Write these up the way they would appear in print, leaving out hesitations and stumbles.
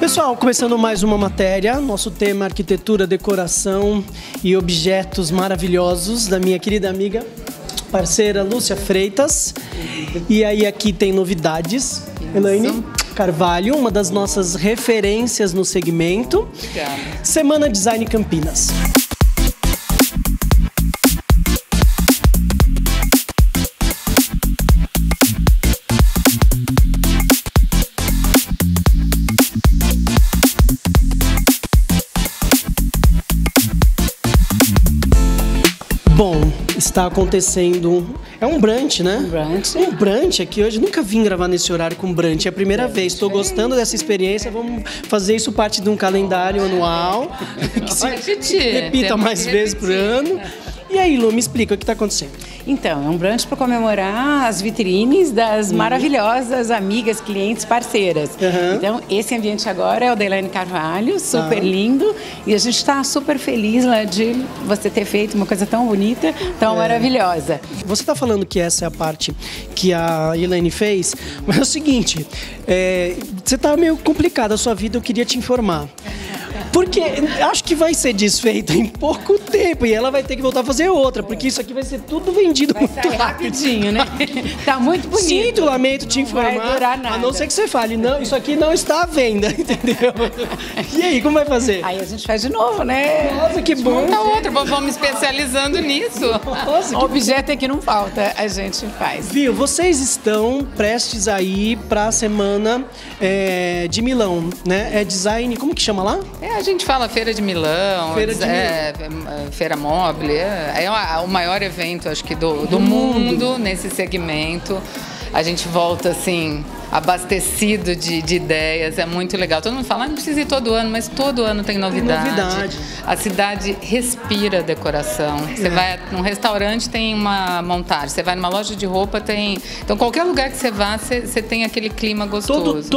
Pessoal, começando mais uma matéria, nosso tema é arquitetura, decoração e objetos maravilhosos da minha querida amiga, parceira Lúcia Freitas. E aí aqui tem novidades, Elaine Carvalho, uma das nossas referências no segmento. Obrigada. Semana Design Campinas. Está acontecendo... É um brunch, né? Um brunch aqui hoje. Nunca vim gravar nesse horário com brunch. É a primeira vez. Estou gostando dessa experiência. Vamos fazer isso parte de um calendário anual. Que se repita mais vezes por ano. E aí, Lu, me explica o que está acontecendo. Então, é um brunch para comemorar as vitrines das maravilhosas amigas, clientes, parceiras. Então, esse ambiente agora é o da Elaine Carvalho, super lindo. E a gente está super feliz lá de você ter feito uma coisa tão bonita, tão maravilhosa. Você está falando que essa é a parte que a Elaine fez, mas é o seguinte, você está meio complicada a sua vida, eu queria te informar. Porque acho que vai ser desfeita em pouco tempo e ela vai ter que voltar a fazer outra, porque isso aqui vai ser tudo vendido muito rapidinho, né? Tá muito bonito. Sinto, lamento te informar, vai durar nada. A não ser que você fale, não, isso aqui não está à venda, entendeu? E aí, como vai fazer? Aí a gente faz de novo, né? Nossa, que bom. Outra, vamos me especializando nisso. Nossa, que objeto é que não falta, a gente faz. Viu, vocês estão prestes a ir para a semana de Milão, né? É design, como que chama lá? A gente fala Feira de Milão, Feira Mobile, o maior evento, acho que, do mundo nesse segmento. A gente volta, assim, abastecido de ideias, é muito legal. Todo mundo fala, não precisa ir todo ano, mas todo ano tem novidade. A cidade respira decoração. Você vai num restaurante, tem uma montagem. Você vai numa loja de roupa, tem... Então, qualquer lugar que você vá, você tem aquele clima gostoso.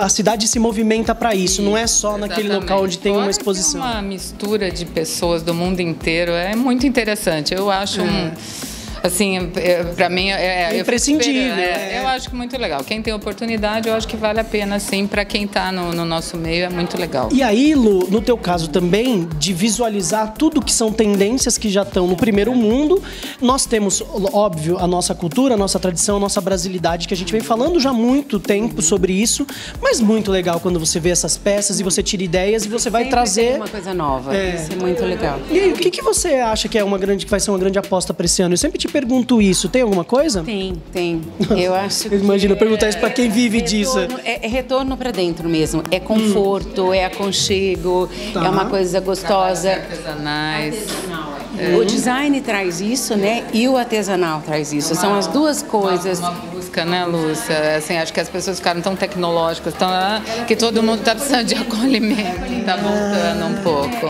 A cidade se movimenta para isso, não é só naquele local onde tem uma exposição. É uma mistura de pessoas do mundo inteiro, é muito interessante. Eu acho assim, pra mim é imprescindível. Eu acho que muito legal. Quem tem oportunidade, eu acho que vale a pena, sim. Pra quem tá no nosso meio, é muito legal. E aí, Lu, no teu caso também, de visualizar tudo que são tendências que já estão no primeiro mundo. Nós temos, óbvio, a nossa cultura, a nossa tradição, a nossa brasilidade, que a gente vem falando já há muito tempo sobre isso. Mas muito legal quando você vê essas peças e você tira ideias e você vai trazer uma coisa nova. Isso é muito legal. E aí, o que você acha que vai ser uma grande aposta pra esse ano? Eu sempre te pergunto isso, tem alguma coisa? Tem. Eu acho que... Imagina, perguntar isso pra quem vive disso. É retorno pra dentro mesmo, é conforto, é aconchego, é uma coisa gostosa. Artesanal. O design traz isso, né? E o artesanal traz isso. São as duas coisas. Uma busca, né, Lúcia? Assim, acho que as pessoas ficaram tão tecnológicas, que todo mundo tá precisando de acolhimento, tá voltando um pouco.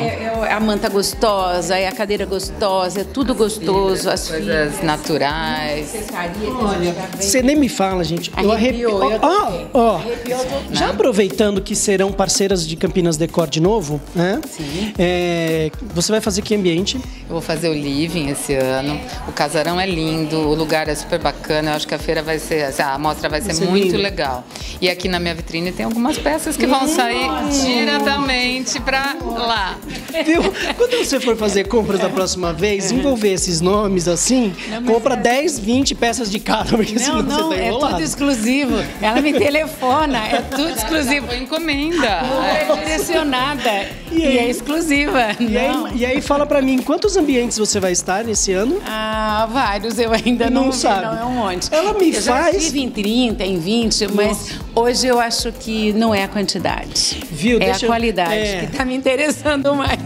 A manta gostosa, a cadeira gostosa, é tudo gostoso, as coisas naturais. Olha, você nem me fala, gente. Eu arrepiou. Já aproveitando que serão parceiras de Campinas Decor de novo, né? Sim. Você vai fazer que ambiente? Eu vou fazer o living esse ano. O casarão é lindo, o lugar é super bacana. Eu acho que a feira vai ser, a amostra vai ser muito legal. E aqui na minha vitrine tem algumas peças que vão sair diretamente pra lá. Viu? Quando você for fazer compras da próxima vez, envolver esses nomes assim, compra 10, 20 peças de cada, porque senão você tá enrolado. É tudo exclusivo. Ela me telefona, é tudo exclusivo. Foi encomenda. É direcionada e é exclusiva. E aí fala pra mim, quantos ambientes você vai estar nesse ano? Ah, vários, eu ainda não sei, é um monte. Ela me faz... Eu já estive em 30, em 20, mas hoje eu acho que não é a quantidade. Viu? É a qualidade que tá me interessando mais.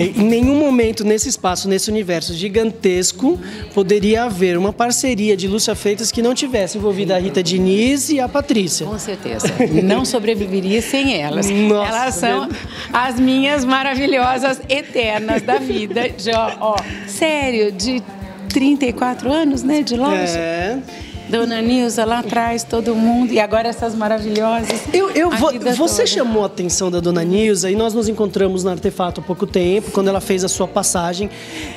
Em nenhum momento nesse espaço, nesse universo gigantesco, poderia haver uma parceria de Lúcia Freitas que não tivesse envolvida a Rita Diniz e a Patrícia. Com certeza. Não sobreviveria sem elas. Nossa, elas são as minhas maravilhosas eternas da vida. De 34 anos, né, de loja. Dona Nilza, lá atrás, todo mundo, e agora essas maravilhosas. Você chamou a atenção da Dona Nilza e nós nos encontramos na Artefato há pouco tempo, quando ela fez a sua passagem.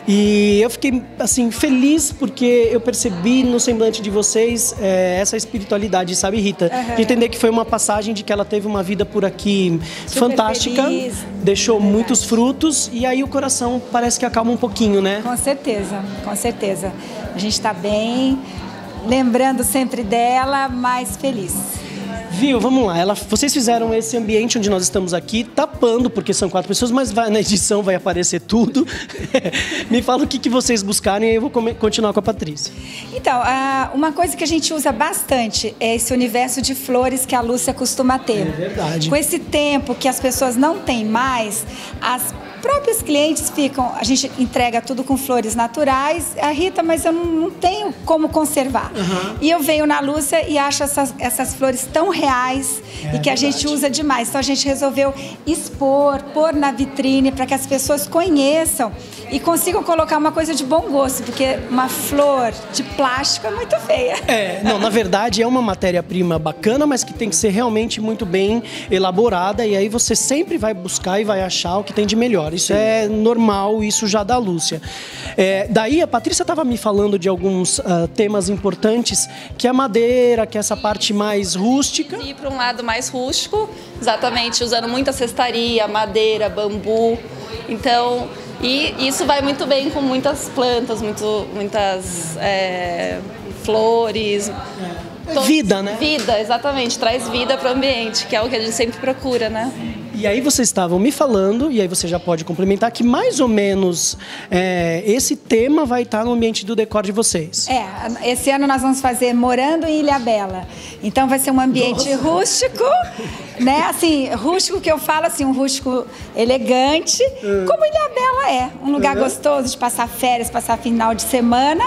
E eu fiquei, assim, feliz porque eu percebi no semblante de vocês essa espiritualidade, sabe, Rita? Uhum. De entender que foi uma passagem, de que ela teve uma vida por aqui super fantástica, feliz, deixou muitos frutos e aí o coração parece que acalma um pouquinho, né? Com certeza, com certeza. A gente está bem... Lembrando sempre dela, mais feliz. Viu? Vamos lá. Vocês fizeram esse ambiente onde nós estamos aqui, tapando, porque são 4 pessoas, mas na edição vai aparecer tudo. Me fala o que vocês buscaram e eu vou continuar com a Patrícia. Então, uma coisa que a gente usa bastante é esse universo de flores que a Lúcia costuma ter. É verdade. Com esse tempo que as pessoas não têm mais, as próprios clientes ficam, a gente entrega tudo com flores naturais, a Rita, mas eu não tenho como conservar. Uhum. E eu venho na Lúcia e acho essas flores tão reais e que a gente usa demais. Então a gente resolveu expor, pôr na vitrine para que as pessoas conheçam e consigam colocar uma coisa de bom gosto, porque uma flor de plástico é muito feia. É, não, na verdade é uma matéria-prima bacana, mas que tem que ser realmente muito bem elaborada e aí você sempre vai buscar e vai achar o que tem de melhor. Isso é normal, isso já da Lúcia. Daí a Patrícia estava me falando de alguns temas importantes, que a madeira, que essa parte mais rústica. E para um lado mais rústico, exatamente, usando muita cestaria, madeira, bambu. Então, e isso vai muito bem com muitas plantas, muitas flores. Vida, né? Vida, exatamente. Traz vida para o ambiente, que é o que a gente sempre procura, né? E aí vocês estavam me falando, e aí você já pode complementar, que mais ou menos esse tema vai estar no ambiente do decor de vocês. Esse ano nós vamos fazer Morando em Ilha Bela. Então vai ser um ambiente rústico, né? Assim, rústico que eu falo, assim, um rústico elegante, como Ilha Bela é. Um lugar gostoso de passar férias, passar final de semana.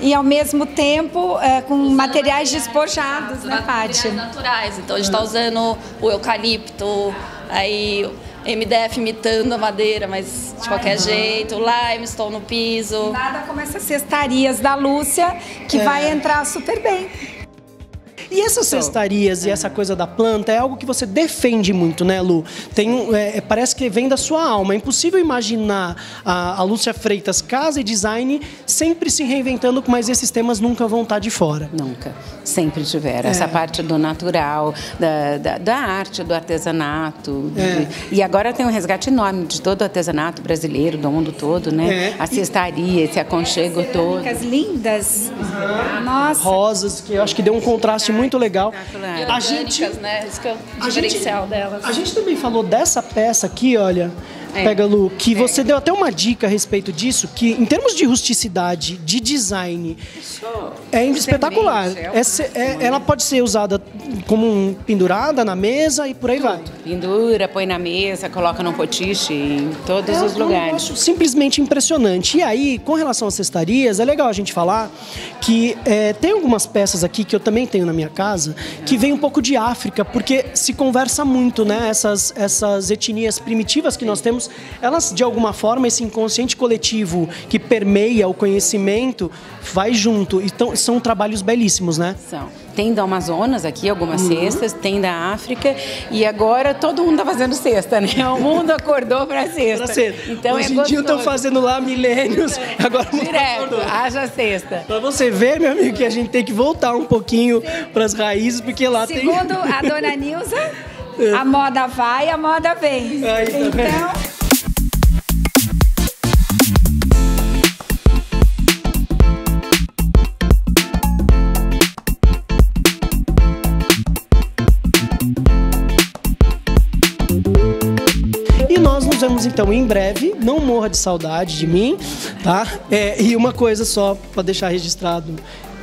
E, ao mesmo tempo, com materiais despojados, né, Paty? Materiais naturais. Então, a gente está usando o eucalipto, aí MDF imitando a madeira, mas de qualquer jeito, limestone no piso. Nada como essas cestarias da Lúcia, que vai entrar super bem. E essas cestarias e essa coisa da planta é algo que você defende muito, né, Lu? Parece que vem da sua alma. É impossível imaginar a Lúcia Freitas Casa e Design sempre se reinventando, mas esses temas nunca vão estar de fora. Nunca. Sempre tiveram. Essa parte do natural, da arte, do artesanato. E agora tem um resgate enorme de todo o artesanato brasileiro, do mundo todo, né? A cestaria, esse aconchego todo. Cerâmicas lindas. Uhum. Nossa. Rosas, que eu acho que deu um contraste muito legal. E orgânicas, né? Isso que é o diferencial delas. A gente também falou dessa peça aqui, olha, pega, Lu, que você deu até uma dica a respeito disso, que em termos de rusticidade, de design, é espetacular. Ela pode ser usada como pendurada na mesa e por aí vai. Pendura, põe na mesa, coloca num potiche, em todos os lugares. Eu acho simplesmente impressionante. E aí, com relação às cestarias, é legal a gente falar que tem algumas peças aqui que eu também tenho na minha casa, que vem um pouco de África, porque se conversa muito, né? Essas etnias primitivas que nós temos, elas, de alguma forma, esse inconsciente coletivo que permeia o conhecimento, vai junto. Então, são trabalhos belíssimos, né? São. Tem da Amazonas aqui, algumas cestas, tem da África, e agora todo mundo tá fazendo cesta, né? O mundo acordou pra cesta. Então, hoje em dia estão fazendo lá milênios, agora o mundo acordou. Haja cesta. Pra você ver, meu amigo, que a gente tem que voltar um pouquinho pras raízes, porque lá tem... Segundo a Dona Nilza, a moda vai, a moda vem. Então... Então, em breve, não morra de saudade de mim, tá? E uma coisa só para deixar registrado: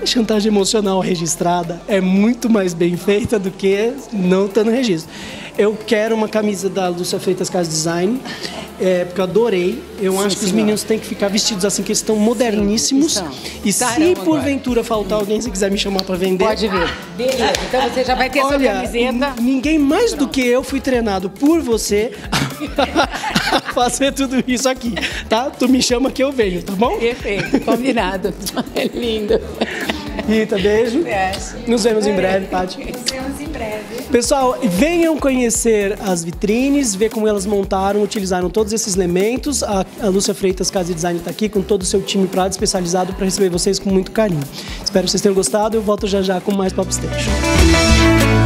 chantagem emocional registrada é muito mais bem feita do que não tá no registro. Eu quero uma camisa da Lúcia Freitas Casa Design, porque eu adorei. Eu acho que os meninos têm que ficar vestidos assim, que eles estão moderníssimos. E se porventura faltar alguém, se quiser me chamar para vender... Pode vir. Beleza, então você já vai ter sua camiseta. Ninguém mais do que eu fui treinado por você a fazer tudo isso aqui, tá? Tu me chama que eu venho, tá bom? Perfeito, combinado. É lindo. Rita, beijo. Beijo. Nos vemos em breve, Paty. Nos vemos em breve. Pessoal, venham conhecer as vitrines, ver como elas montaram, utilizaram todos esses elementos. A Lúcia Freitas Casa e Design está aqui com todo o seu time especializado para receber vocês com muito carinho. Espero que vocês tenham gostado. Eu volto já já com mais Pop Station.